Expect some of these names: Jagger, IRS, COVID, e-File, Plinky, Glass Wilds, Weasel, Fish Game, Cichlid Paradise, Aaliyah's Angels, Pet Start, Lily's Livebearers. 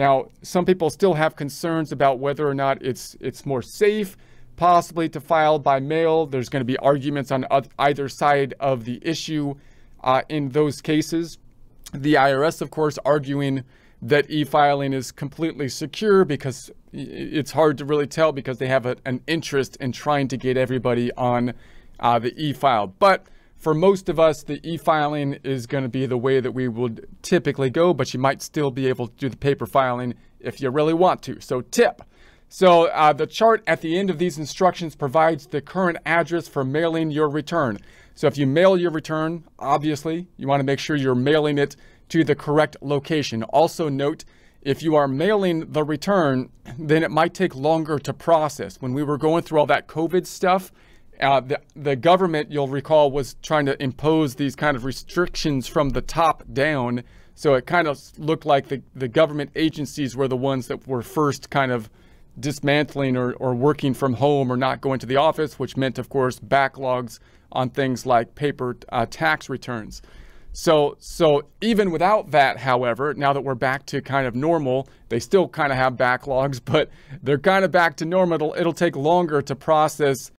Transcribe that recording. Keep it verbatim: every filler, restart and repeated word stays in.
Now, some people still have concerns about whether or not it's it's more safe, possibly, to file by mail. There's going to be arguments on either side of the issue uh, in those cases. The I R S, of course, arguing that e-filing is completely secure, because it's hard to really tell, because they have a, an interest in trying to get everybody on uh, the e-file. But for most of us, the e-filing is going to be the way that we would typically go, but you might still be able to do the paper filing if you really want to. So tip. So uh, the chart at the end of these instructions provides the current address for mailing your return. So if you mail your return, obviously, you want to make sure you're mailing it to the correct location. Also note, if you are mailing the return, then it might take longer to process. When we were going through all that COVID stuff, Uh, the, the government, you'll recall, was trying to impose these kind of restrictions from the top down. So it kind of looked like the, the government agencies were the ones that were first kind of dismantling or, or working from home or not going to the office, which meant, of course, backlogs on things like paper uh, tax returns. So, so even without that, however, now that we're back to kind of normal, they still kind of have backlogs, but they're kind of back to normal. It'll, it'll take longer to process